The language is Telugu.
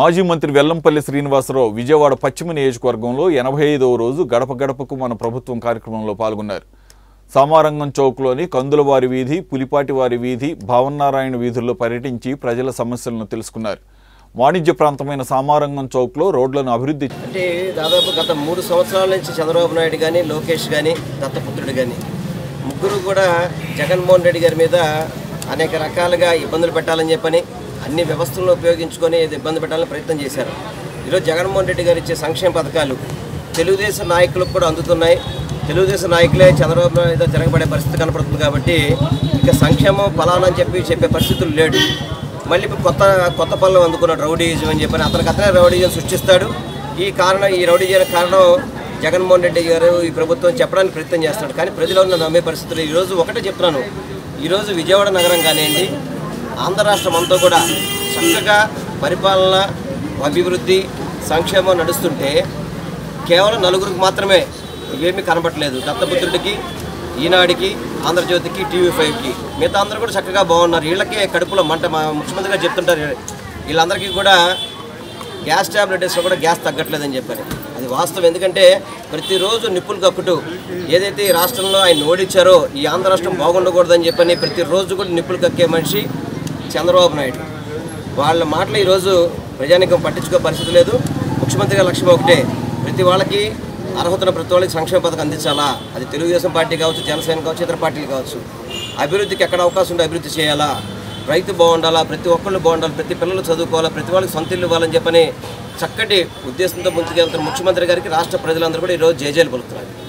మాజీ మంత్రి వెల్లంపల్లి శ్రీనివాసరావు విజయవాడ పశ్చిమ నియోజకవర్గంలో 85వ రోజు గడప గడపకు మన ప్రభుత్వం కార్యక్రమంలో పాల్గొన్నారు. సామారంగం చౌక్లోని కందులవారి వీధి, పులిపాటివారి వీధి, భావన్నారాయణ వీధుల్లో పర్యటించి ప్రజల సమస్యలను తెలుసుకున్నారు. వాణిజ్య ప్రాంతమైన సామారంగం చౌక్లో రోడ్లను అభివృద్ధి అంటే దాదాపు గత 3 సంవత్సరాల నుంచి చంద్రబాబు నాయుడు గాని, లోకేష్ గాని, దత్తపుత్రుడు గాని ముగ్గురు కూడా జగన్మోహన్ రెడ్డి గారి మీద అనేక రకాలుగా ఇబ్బందులు పెట్టాలని చెప్పని అన్ని వ్యవస్థలను ఉపయోగించుకొని ఇబ్బంది పెట్టాలని ప్రయత్నం చేశారు. ఈరోజు జగన్మోహన్ రెడ్డి గారు ఇచ్చే సంక్షేమ పథకాలు తెలుగుదేశం నాయకులకు కూడా అందుతున్నాయి. తెలుగుదేశం నాయకులే చంద్రబాబు మీద జరగబడే పరిస్థితి కనపడుతుంది కాబట్టి ఇంకా సంక్షేమం ఫలానా అని చెప్పి చెప్పే పరిస్థితులు లేడు. మళ్ళీ కొత్త కొత్త పనులు అందుకున్నాడు రౌడీజం అని చెప్పని అతనికి అతనే రౌడీజం సృష్టిస్తాడు. ఈ రౌడీ చేయడానికి కారణం జగన్మోహన్ రెడ్డి గారు ఈ ప్రభుత్వం చెప్పడానికి ప్రయత్నం చేస్తున్నాడు. కానీ ప్రజలు నమ్మే పరిస్థితులు ఈరోజు ఒకటే చెప్తున్నాను, ఈరోజు విజయవాడ నగరం కానివ్వండి, ఆంధ్ర రాష్ట్రం అంతా కూడా చక్కగా పరిపాలన, అభివృద్ధి, సంక్షేమం నడుస్తుంటే కేవలం నలుగురికి మాత్రమే ఇవేమీ కనబడట్లేదు. దత్తపుత్రుడికి, ఈనాడికి, ఆంధ్రజ్యోతికి, TV5కి, మిగతా అందరూ కూడా చక్కగా బాగున్నారు. వీళ్ళకే కడుపులో మంట. ముఖ్యమంత్రిగా చెప్తుంటారు వీళ్ళందరికీ కూడా గ్యాస్ ట్యాబ్లెట్ వేసినా కూడా గ్యాస్ తగ్గట్లేదని చెప్పారు. అది వాస్తవం. ఎందుకంటే ప్రతిరోజు నిప్పులు కక్కుటూ ఏదైతే ఈ రాష్ట్రంలో ఆయన ఓడించారో ఈ ఆంధ్ర రాష్ట్రం బాగుండకూడదని చెప్పని ప్రతిరోజు కూడా నిప్పులు కక్కే మనిషి చంద్రబాబు నాయుడు. వాళ్ళ మాటలు ఈరోజు ప్రజానికం పట్టించుకో పరిస్థితి లేదు. ముఖ్యమంత్రిగా లక్ష్యం ఒకటే, ప్రతి వాళ్ళకి అర్హతన ప్రతి వాళ్ళకి సంక్షేమ పథకం అందించాలా. అది తెలుగుదేశం పార్టీ కావచ్చు, జనసేన కావచ్చు, ఇతర పార్టీలు కావచ్చు. అభివృద్ధికి ఎక్కడ అవకాశం ఉంటే అభివృద్ధి చేయాలా, రైతు బాగుండాలా, ప్రతి ఒక్కళ్ళు బాగుండాలి, ప్రతి పిల్లలు చదువుకోవాలా, ప్రతి వాళ్ళకి సొంత ఇల్లు ఇవ్వాలని చెప్పని చక్కటి ఉద్దేశంతో ముందుకెళ్తున్న ముఖ్యమంత్రి గారికి రాష్ట్ర ప్రజలందరూ కూడా ఈరోజు జయజయలు పలుకుతున్నారు.